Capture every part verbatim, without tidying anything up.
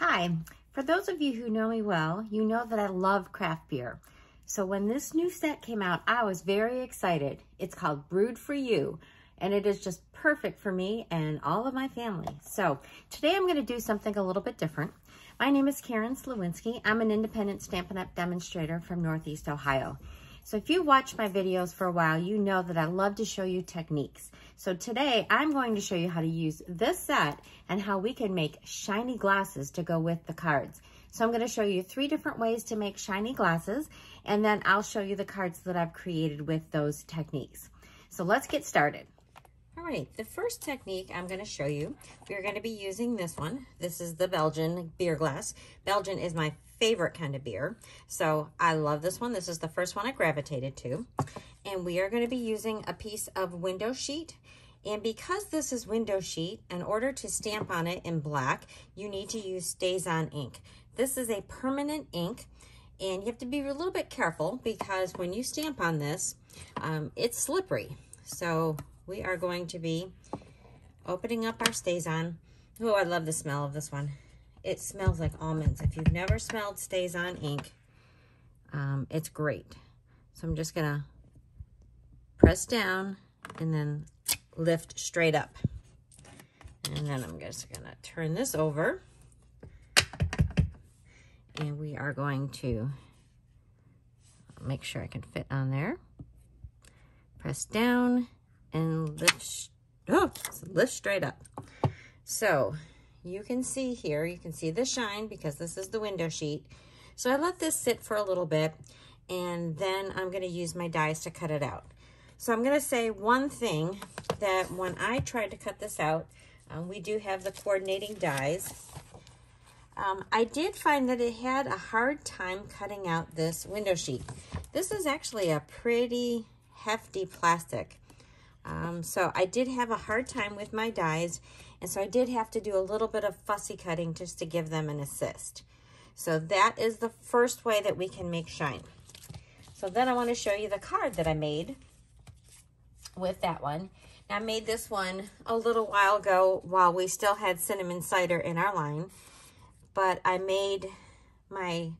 Hi, for those of you who know me well, you know that I love craft beer. So when this new set came out, I was very excited. It's called Brewed for You, and it is just perfect for me and all of my family. So today I'm gonna do something a little bit different. My name is Karen Sliwinski. I'm an independent Stampin' Up! Demonstrator from Northeast Ohio. So if you watch my videos for a while, you know that I love to show you techniques. So today I'm going to show you how to use this set and how we can make shiny glasses to go with the cards. So I'm going to show you three different ways to make shiny glasses, and then I'll show you the cards that I've created with those techniques. So let's get started. All right, the first technique I'm going to show you, we're going to be using this one. This is the Belgian beer glass. Belgian is my favorite kind of beer. So I love this one. This is the first one I gravitated to. And we are going to be using a piece of window sheet. And because this is window sheet, in order to stamp on it in black, you need to use StazOn ink. This is a permanent ink, and you have to be a little bit careful because when you stamp on this, um, it's slippery. So we are going to be opening up our StazOn. Oh, I love the smell of this one. It smells like almonds. If you've never smelled StazOn ink, um, it's great. So I'm just gonna press down and then lift straight up. And then I'm just gonna turn this over, and we are going to make sure I can fit on there. Press down and lift, oh, lift straight up. So you can see here, you can see the shine because this is the window sheet. So I let this sit for a little bit, and then I'm gonna use my dies to cut it out. So I'm gonna say one thing, that when I tried to cut this out, um, we do have the coordinating dies. Um, I did find that it had a hard time cutting out this window sheet. This is actually a pretty hefty plastic. Um, so I did have a hard time with my dies, and so I did have to do a little bit of fussy cutting just to give them an assist. So that is the first way that we can make shine. So then I want to show you the card that I made with that one. Now, I made this one a little while ago while we still had cinnamon cider in our line, but I made my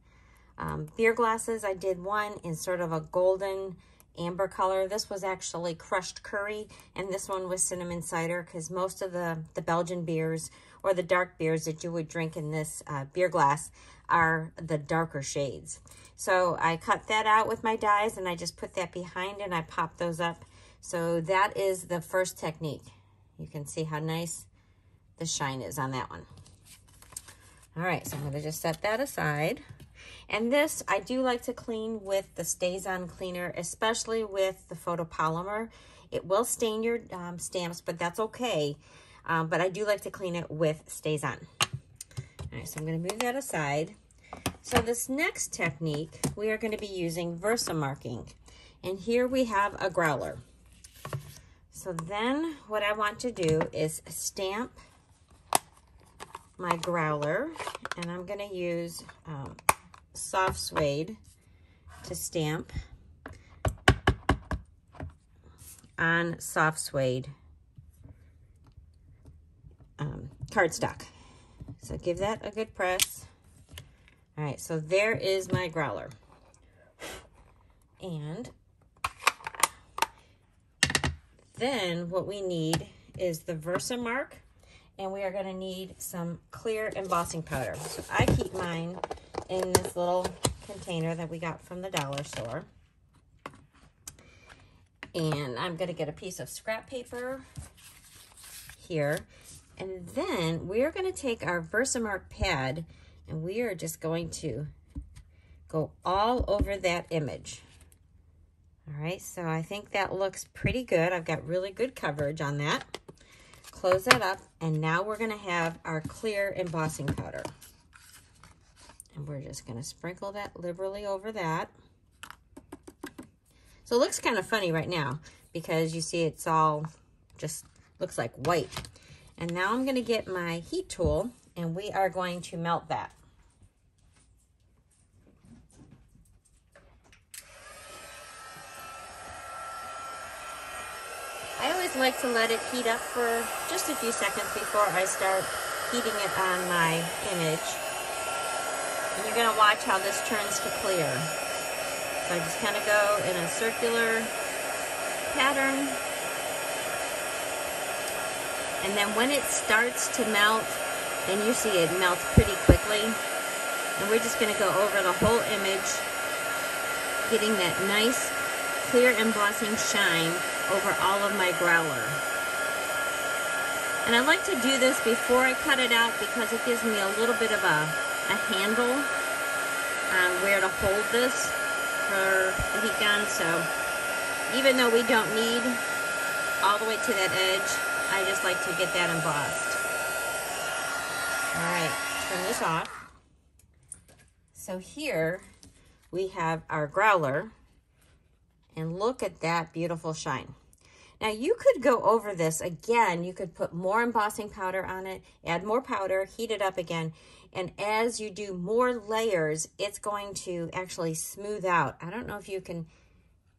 um, beer glasses. I did one in sort of a golden amber color. This was actually crushed curry, and this one was cinnamon cider, because most of the, the Belgian beers or the dark beers that you would drink in this uh, beer glass are the darker shades. So I cut that out with my dies, and I just put that behind and I popped those up. So that is the first technique. You can see how nice the shine is on that one. All right, so I'm going to just set that aside. And this, I do like to clean with the StazOn cleaner, especially with the photopolymer. It will stain your um, stamps, but that's okay. Um, but I do like to clean it with StazOn. All right, so I'm going to move that aside. So this next technique, we are going to be using VersaMark ink. And here we have a growler. So then what I want to do is stamp my growler, and I'm going to use um, soft suede to stamp on soft suede um, cardstock. So give that a good press. All right, so there is my growler. And then what we need is the VersaMark, and we are going to need some clear embossing powder. So I keep mine in this little container that we got from the dollar store. And I'm gonna get a piece of scrap paper here. And then we're gonna take our VersaMark pad, and we are just going to go all over that image. All right, so I think that looks pretty good. I've got really good coverage on that. Close that up, and now we're gonna have our clear embossing powder. And we're just going to sprinkle that liberally over that. So it looks kind of funny right now because you see it's all just looks like white. And now I'm going to get my heat tool, and we are going to melt that. I always like to let it heat up for just a few seconds before I start heating it on my image. And you're going to watch how this turns to clear. So I just kind of go in a circular pattern. And then when it starts to melt, and you see it melts pretty quickly, and we're just going to go over the whole image, getting that nice clear embossing shine over all of my growler. And I like to do this before I cut it out because it gives me a little bit of a, a handle on where to hold this for the heat gun. So even though we don't need all the way to that edge, I just like to get that embossed. All right, turn this off. So here we have our growler, and look at that beautiful shine. Now you could go over this again. You could put more embossing powder on it, add more powder, heat it up again. And as you do more layers, it's going to actually smooth out. I don't know if you can,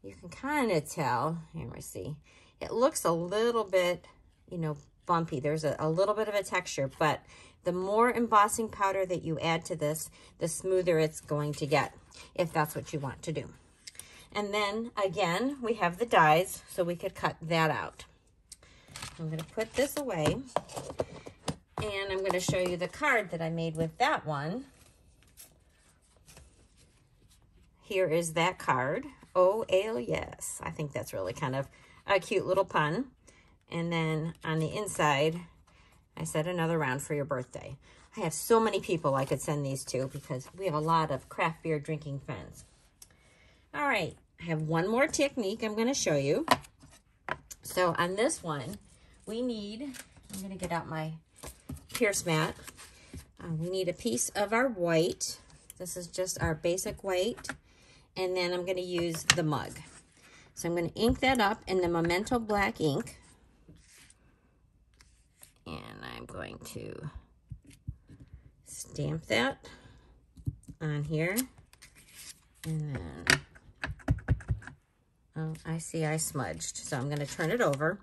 you can kind of tell. Here we see. It looks a little bit, you know, bumpy. There's a, a little bit of a texture, but the more embossing powder that you add to this, the smoother it's going to get, if that's what you want to do. And then again, we have the dies, so we could cut that out. I'm going to put this away, and I'm going to show you the card that I made with that one. Here is that card. Oh, ale, yes. I think that's really kind of a cute little pun. And then on the inside, I said another round for your birthday. I have so many people I could send these to because we have a lot of craft beer drinking friends. All right, I have one more technique I'm going to show you. So on this one, we need, I'm going to get out my pierce mat. Uh, we need a piece of our white. This is just our basic white. And then I'm going to use the mug. So I'm going to ink that up in the Memento black ink. And I'm going to stamp that on here. And then, oh, I see I smudged. So I'm going to turn it over.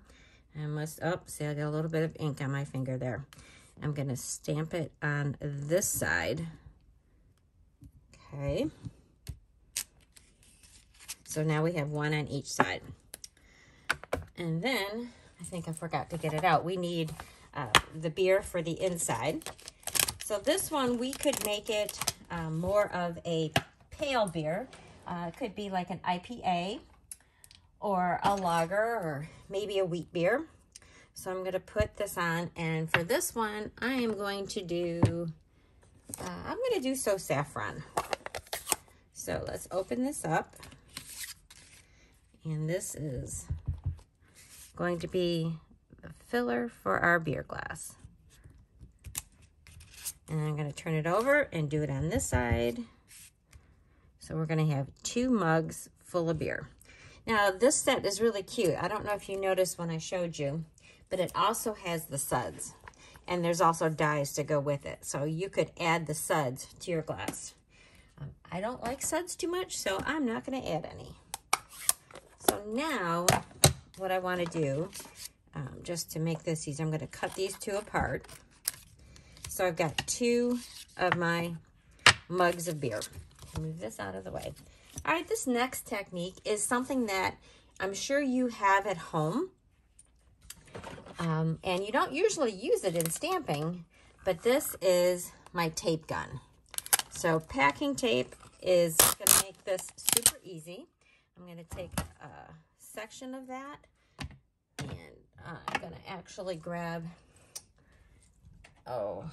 I must, oh, see I got a little bit of ink on my finger there. I'm going to stamp it on this side. Okay. So now we have one on each side. And then, I think I forgot to get it out. We need uh, the beer for the inside. So this one, we could make it uh, more of a pale beer. Uh, it could be like an I P A or a lager or maybe a wheat beer. So I'm going to put this on, and for this one I am going to do uh, I'm going to do so saffron. So let's open this up, and this is going to be the filler for our beer glass. And I'm going to turn it over and do it on this side. So we're going to have two mugs full of beer. Now this set is really cute. I don't know if you noticed when I showed you, but it also has the suds. And there's also dies to go with it. So you could add the suds to your glass. Um, I don't like suds too much, so I'm not going to add any. So now what I want to do, um, just to make this easy, I'm going to cut these two apart. So I've got two of my mugs of beer. Move this out of the way. All right, this next technique is something that I'm sure you have at home. Um, and you don't usually use it in stamping, but this is my tape gun. So packing tape is going to make this super easy. I'm going to take a section of that, and I'm going to actually grab, oh,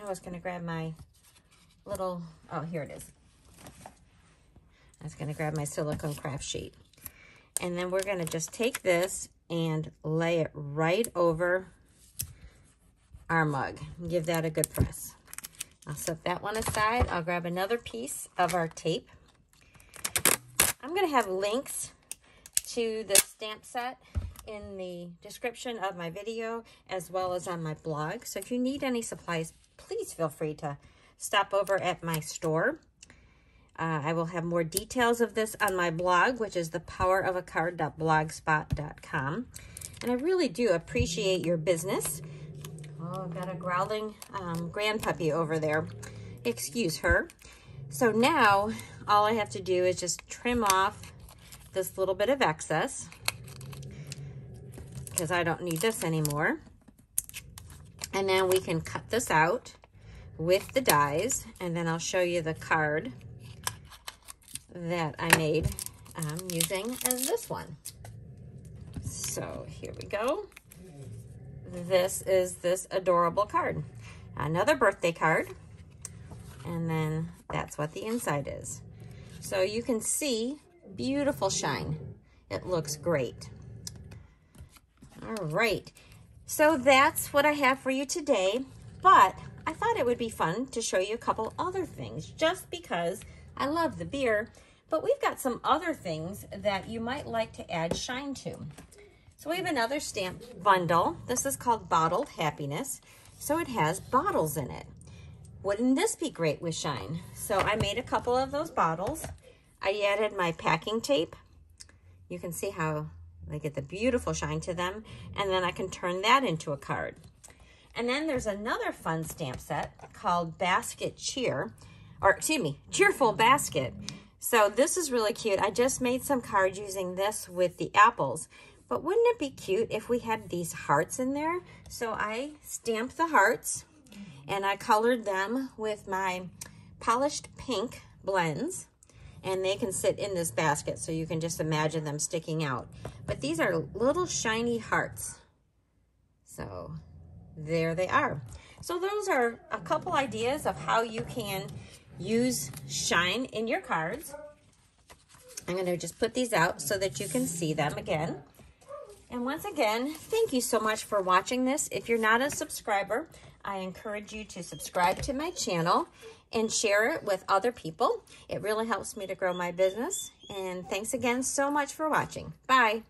I was going to grab my little, oh, here it is. I was going to grab my silicone craft sheet. And then we're going to just take this and lay it right over our mug. Give that a good press. I'll set that one aside. I'll grab another piece of our tape. I'm going to have links to the stamp set in the description of my video, as well as on my blog. So if you need any supplies, please feel free to stop over at my store. Uh, I will have more details of this on my blog, which is the power of a card dot blogspot dot com. And I really do appreciate your business. Oh, I've got a growling um, grand puppy over there. excuse her. So now all I have to do is just trim off this little bit of excess because I don't need this anymore. And then we can cut this out with the dies, and then I'll show you the card that I made um, using as this one. So here we go. This is this adorable card. Another birthday card. And then that's what the inside is. So you can see, beautiful shine. It looks great. All right. So that's what I have for you today. But I thought it would be fun to show you a couple other things just because I love the beer, but we've got some other things that you might like to add shine to. So we have another stamp bundle. This is called Bottled Happiness. So it has bottles in it. Wouldn't this be great with shine? So I made a couple of those bottles. I added my packing tape. You can see how they get the beautiful shine to them. And then I can turn that into a card. And then there's another fun stamp set called Basket Cheer, or excuse me, Cheerful Basket. So this is really cute. I just made some cards using this with the apples, but wouldn't it be cute if we had these hearts in there? So I stamped the hearts and I colored them with my polished pink blends, and they can sit in this basket. So you can just imagine them sticking out, but these are little shiny hearts. So there they are. So those are a couple ideas of how you can use shine in your cards. I'm going to just put these out so that you can see them again. And once again, thank you so much for watching this. If you're not a subscriber, I encourage you to subscribe to my channel and share it with other people. It really helps me to grow my business. And thanks again so much for watching. Bye.